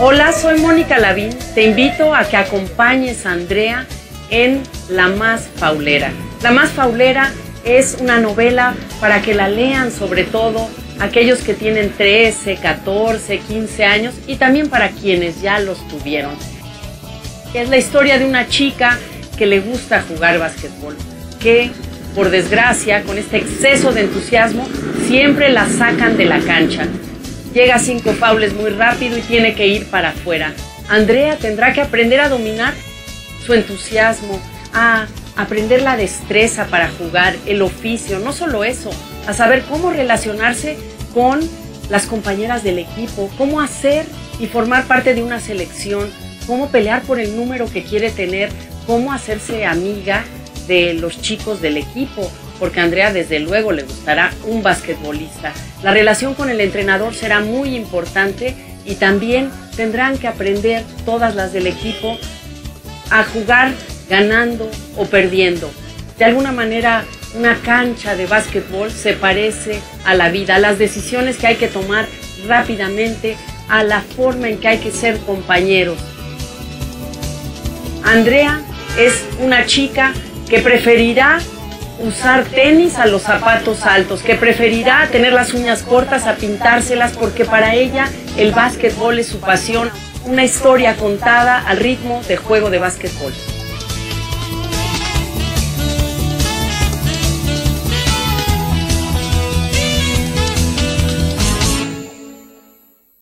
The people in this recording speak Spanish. Hola, soy Mónica Lavín. Te invito a que acompañes a Andrea en La Más Faulera. La Más Faulera es una novela para que la lean sobre todo aquellos que tienen 13, 14, 15 años y también para quienes ya los tuvieron. Es la historia de una chica que le gusta jugar básquetbol, que por desgracia, con este exceso de entusiasmo, siempre la sacan de la cancha. Llega a 5 faules muy rápido y tiene que ir para afuera. Andrea tendrá que aprender a dominar su entusiasmo, a aprender la destreza para jugar, el oficio, no solo eso, a saber cómo relacionarse con las compañeras del equipo, cómo hacer y formar parte de una selección, cómo pelear por el número que quiere tener, cómo hacerse amiga de los chicos del equipo, porque a Andrea desde luego le gustará un basquetbolista. La relación con el entrenador será muy importante y también tendrán que aprender todas las del equipo a jugar ganando o perdiendo. De alguna manera, una cancha de básquetbol se parece a la vida, a las decisiones que hay que tomar rápidamente, a la forma en que hay que ser compañeros. Andrea es una chica que preferirá usar tenis a los zapatos altos, que preferirá tener las uñas cortas a pintárselas, porque para ella el básquetbol es su pasión. Una historia contada al ritmo de juego de básquetbol.